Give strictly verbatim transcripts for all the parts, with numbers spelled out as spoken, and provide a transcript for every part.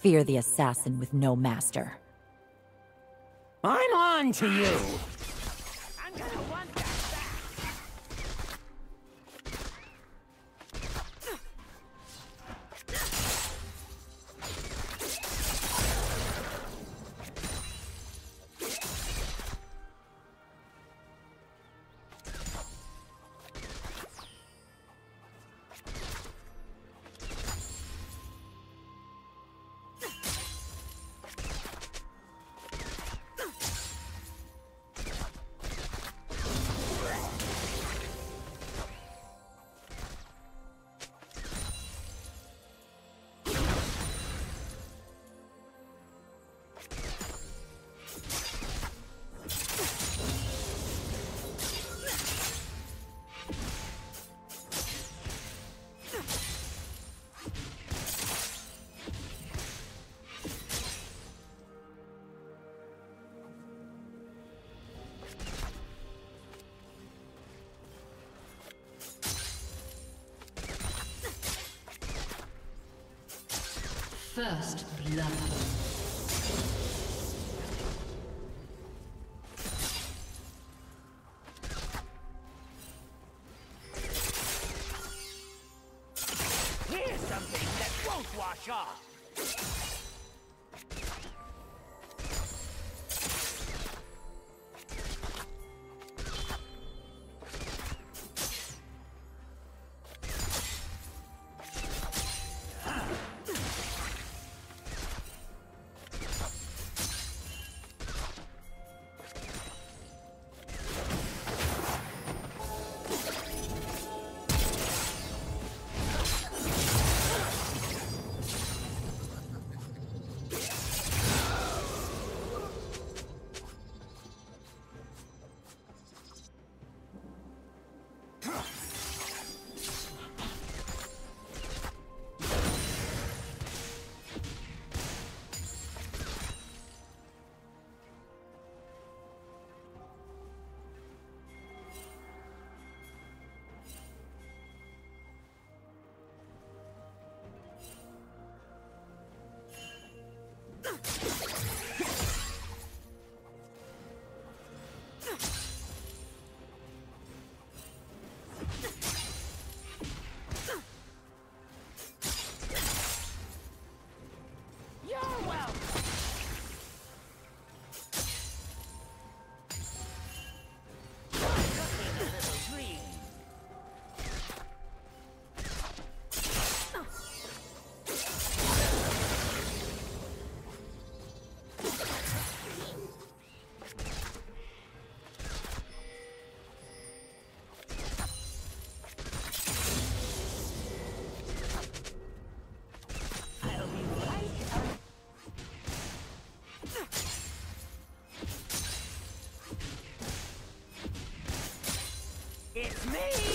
Fear the assassin with no master. I'm on to you! I'm gonna want that first blood. It's me!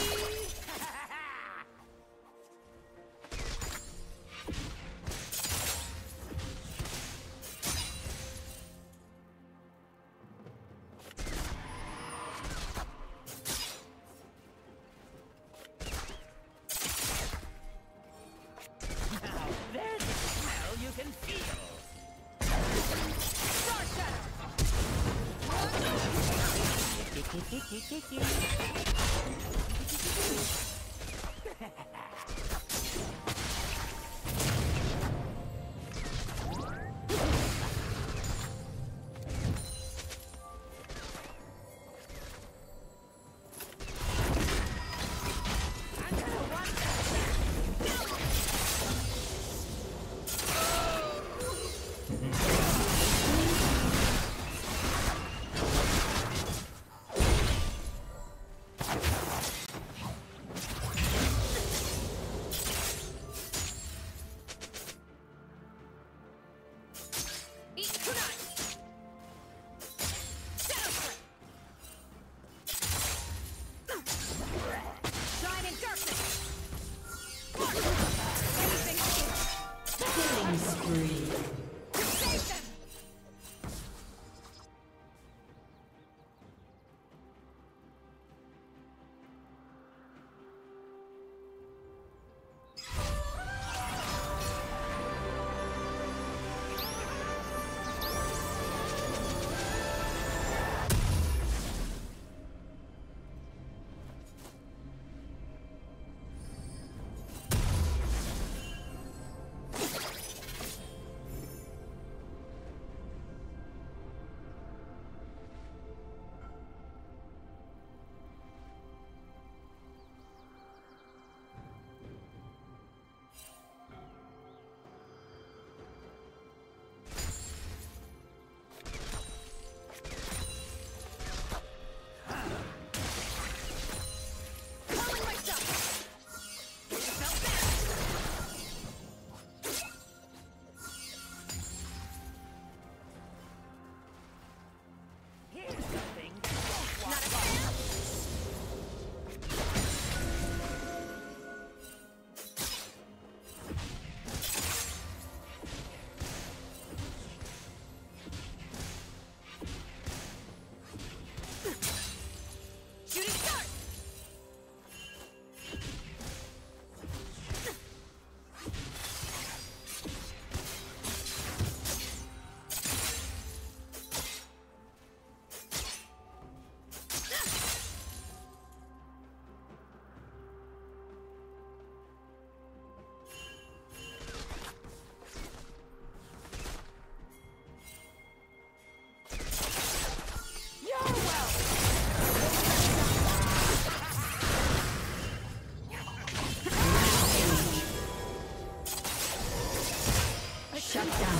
Shut down.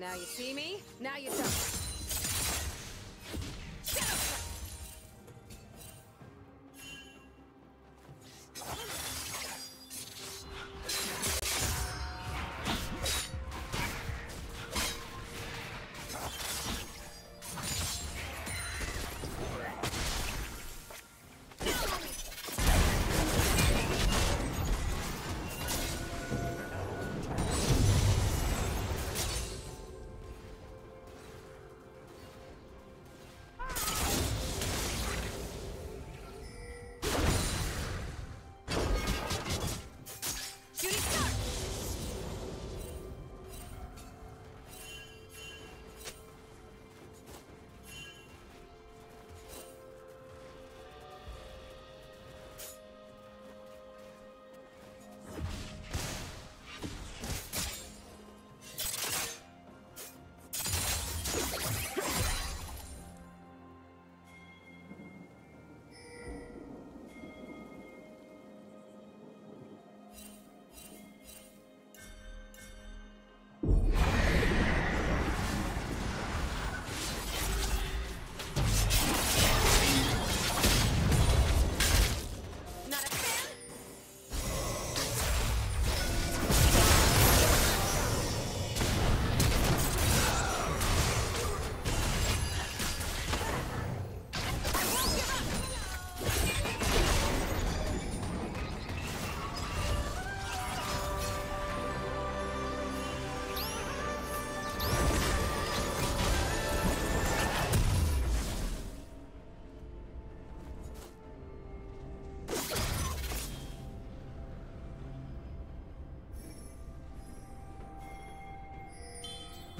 Now you see me, now you don't.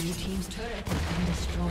Blue team's turret has been destroyed.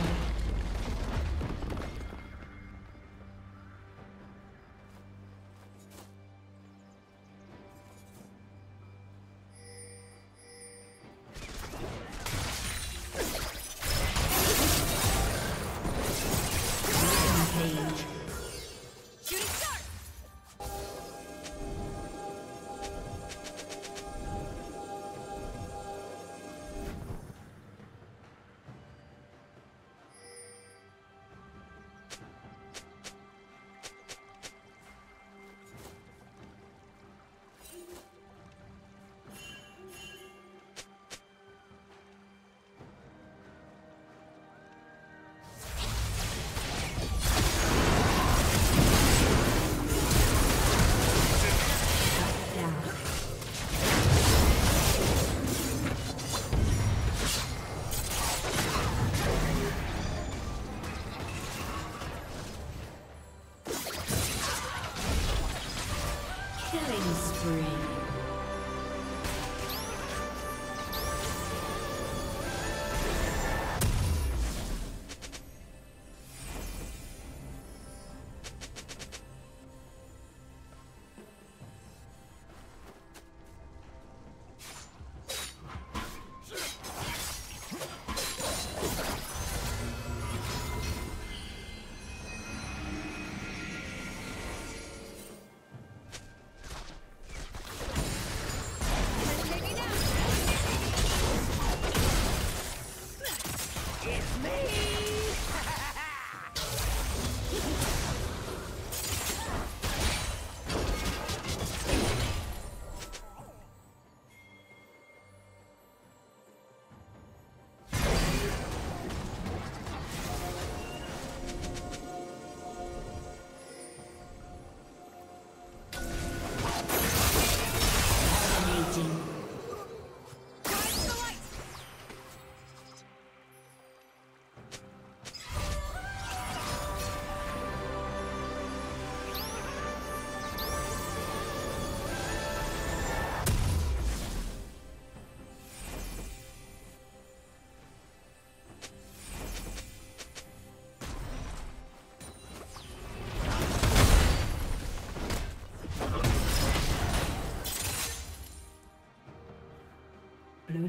Blue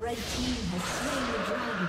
Red team has slain the dragon.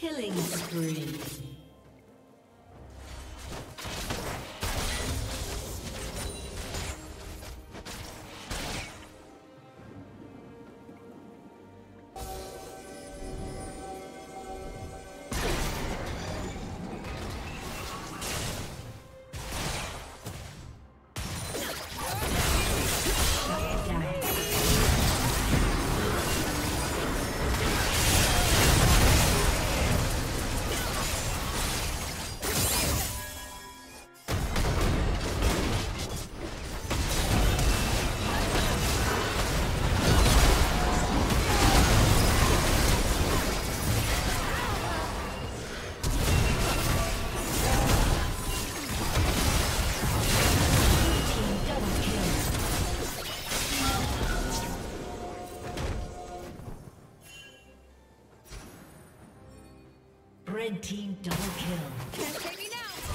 Killing spree. Red team double kill. Can't take me now.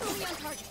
Only on target.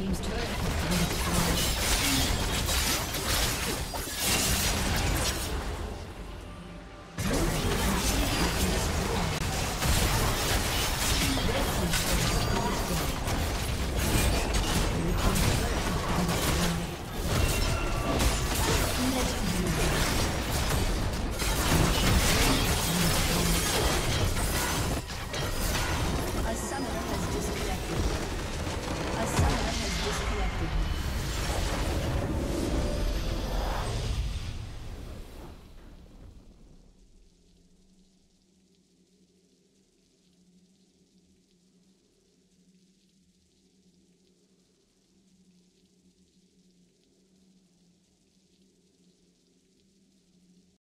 team's turret has been destroyed.